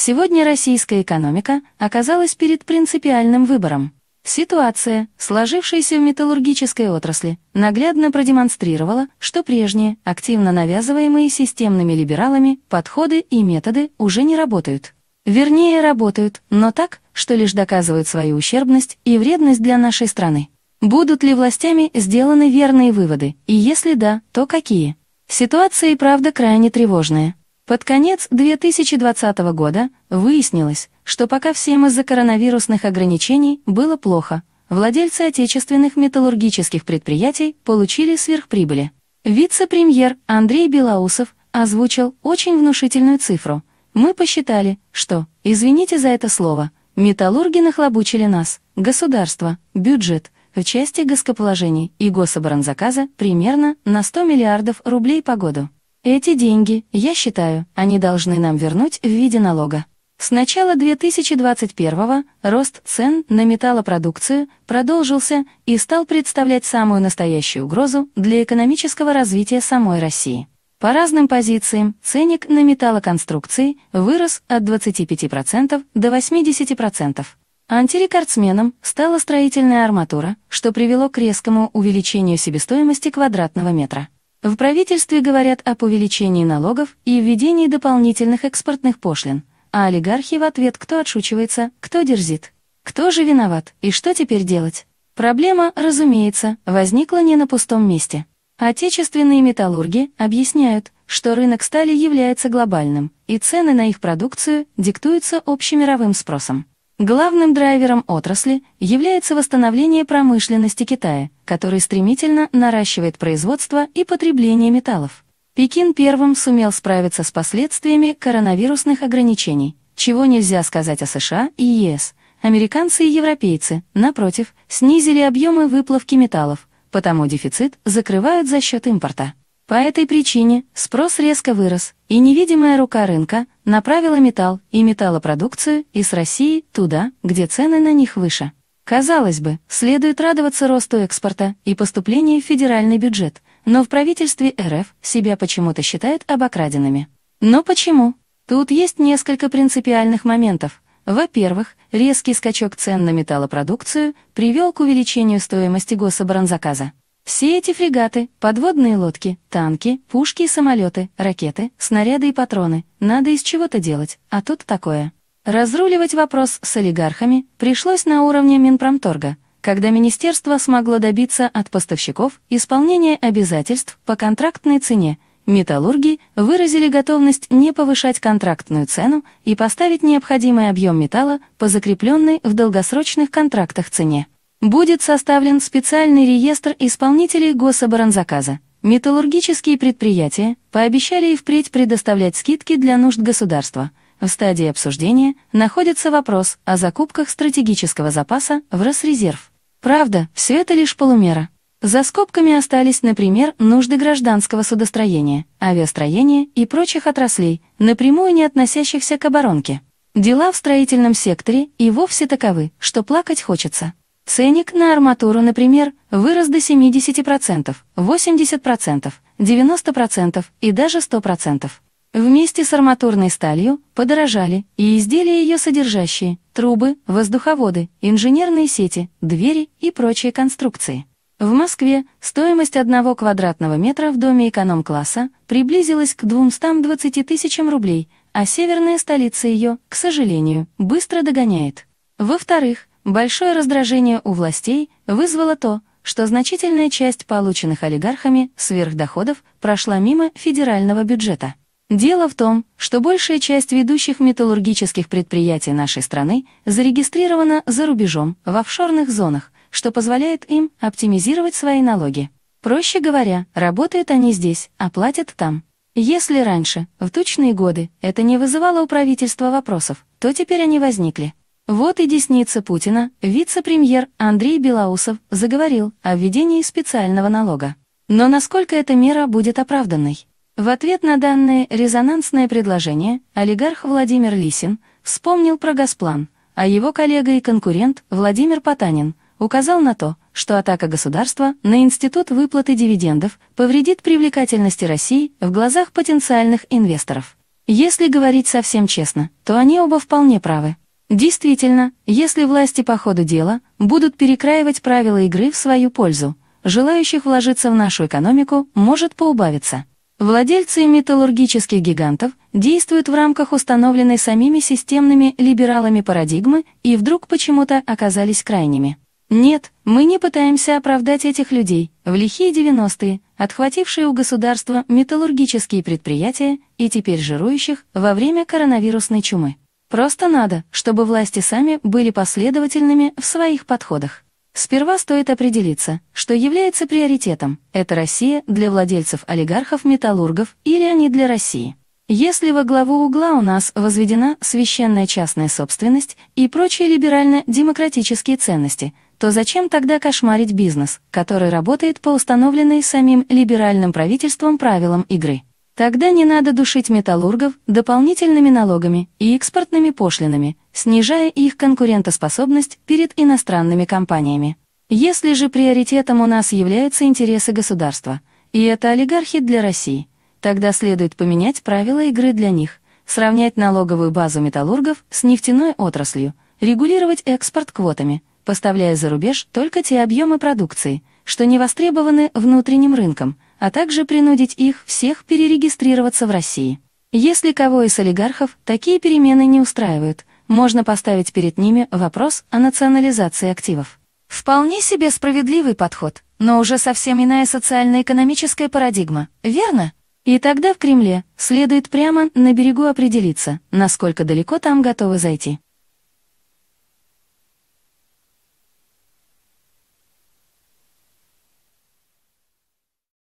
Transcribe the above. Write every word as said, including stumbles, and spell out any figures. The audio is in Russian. Сегодня российская экономика оказалась перед принципиальным выбором. Ситуация, сложившаяся в металлургической отрасли, наглядно продемонстрировала, что прежние, активно навязываемые системными либералами, подходы и методы уже не работают. Вернее, работают, но так, что лишь доказывают свою ущербность и вредность для нашей страны. Будут ли властями сделаны верные выводы, и если да, то какие? Ситуация и правда крайне тревожная. Под конец две тысячи двадцатого года выяснилось, что пока всем из-за коронавирусных ограничений было плохо, владельцы отечественных металлургических предприятий получили сверхприбыли. Вице-премьер Андрей Белоусов озвучил очень внушительную цифру. Мы посчитали, что, извините за это слово, металлурги нахлобучили нас, государство, бюджет, в части госкоположений и гособоронзаказа примерно на сто миллиардов рублей по году. Эти деньги, я считаю, они должны нам вернуть в виде налога. С начала две тысячи двадцать первого рост цен на металлопродукцию продолжился и стал представлять самую настоящую угрозу для экономического развития самой России. По разным позициям ценник на металлоконструкции вырос от двадцати пяти процентов до восьмидесяти процентов. Антирекордсменом стала строительная арматура, что привело к резкому увеличению себестоимости квадратного метра. В правительстве говорят об увеличении налогов и введении дополнительных экспортных пошлин, а олигархи в ответ кто отшучивается, кто дерзит. Кто же виноват и что теперь делать? Проблема, разумеется, возникла не на пустом месте. Отечественные металлурги объясняют, что рынок стали является глобальным, и цены на их продукцию диктуются общемировым спросом. Главным драйвером отрасли является восстановление промышленности Китая, который стремительно наращивает производство и потребление металлов. Пекин первым сумел справиться с последствиями коронавирусных ограничений, чего нельзя сказать о США и ЕС. Американцы и европейцы, напротив, снизили объемы выплавки металлов, потому дефицит закрывают за счет импорта. По этой причине спрос резко вырос, и невидимая рука рынка направила металл и металлопродукцию из России туда, где цены на них выше. Казалось бы, следует радоваться росту экспорта и поступлению в федеральный бюджет, но в правительстве эр эф себя почему-то считают обокраденными. Но почему? Тут есть несколько принципиальных моментов. Во-первых, резкий скачок цен на металлопродукцию привел к увеличению стоимости гособоронзаказа. Все эти фрегаты, подводные лодки, танки, пушки и самолеты, ракеты, снаряды и патроны надо из чего-то делать, а тут такое. Разруливать вопрос с олигархами пришлось на уровне Минпромторга, когда министерство смогло добиться от поставщиков исполнения обязательств по контрактной цене. Металлурги выразили готовность не повышать контрактную цену и поставить необходимый объем металла по закрепленной в долгосрочных контрактах цене. Будет составлен специальный реестр исполнителей гособоронзаказа. Металлургические предприятия пообещали и впредь предоставлять скидки для нужд государства. В стадии обсуждения находится вопрос о закупках стратегического запаса в Росрезерв. Правда, все это лишь полумера. За скобками остались, например, нужды гражданского судостроения, авиастроения и прочих отраслей, напрямую не относящихся к оборонке. Дела в строительном секторе и вовсе таковы, что плакать хочется. Ценник на арматуру, например, вырос до семидесяти процентов, восьмидесяти процентов, девяноста процентов и даже ста процентов. Вместе с арматурной сталью подорожали и изделия ее содержащие, трубы, воздуховоды, инженерные сети, двери и прочие конструкции. В Москве стоимость одного квадратного метра в доме эконом-класса приблизилась к двумстам двадцати тысячам рублей, а северная столица ее, к сожалению, быстро догоняет. Во-вторых, большое раздражение у властей вызвало то, что значительная часть полученных олигархами сверхдоходов прошла мимо федерального бюджета. Дело в том, что большая часть ведущих металлургических предприятий нашей страны зарегистрирована за рубежом, в офшорных зонах, что позволяет им оптимизировать свои налоги. Проще говоря, работают они здесь, а платят там. Если раньше, в тучные годы, это не вызывало у правительства вопросов, то теперь они возникли. Вот и десница Путина, вице-премьер Андрей Белоусов заговорил о введении специального налога. Но насколько эта мера будет оправданной? В ответ на данное резонансное предложение олигарх Владимир Лисин вспомнил про Газплан, а его коллега и конкурент Владимир Потанин указал на то, что атака государства на институт выплаты дивидендов повредит привлекательности России в глазах потенциальных инвесторов. Если говорить совсем честно, то они оба вполне правы. Действительно, если власти по ходу дела будут перекраивать правила игры в свою пользу, желающих вложиться в нашу экономику может поубавиться. Владельцы металлургических гигантов действуют в рамках установленной самими системными либералами парадигмы и вдруг почему-то оказались крайними. Нет, мы не пытаемся оправдать этих людей, в лихие девяностые, отхватившие у государства металлургические предприятия и теперь жирующих во время коронавирусной чумы. Просто надо, чтобы власти сами были последовательными в своих подходах. Сперва стоит определиться, что является приоритетом – это Россия для владельцев-олигархов-металлургов или они для России. Если во главу угла у нас возведена священная частная собственность и прочие либерально-демократические ценности, то зачем тогда кошмарить бизнес, который работает по установленной самим либеральным правительством правилам игры? Тогда не надо душить металлургов дополнительными налогами и экспортными пошлинами, снижая их конкурентоспособность перед иностранными компаниями. Если же приоритетом у нас являются интересы государства, и это олигархи для России, тогда следует поменять правила игры для них, сравнять налоговую базу металлургов с нефтяной отраслью, регулировать экспорт квотами, поставляя за рубеж только те объемы продукции, что не востребованы внутренним рынком, а также принудить их всех перерегистрироваться в России. Если кого из олигархов такие перемены не устраивают, можно поставить перед ними вопрос о национализации активов. Вполне себе справедливый подход, но уже совсем иная социально-экономическая парадигма, верно? И тогда в Кремле следует прямо на берегу определиться, насколько далеко там готовы зайти.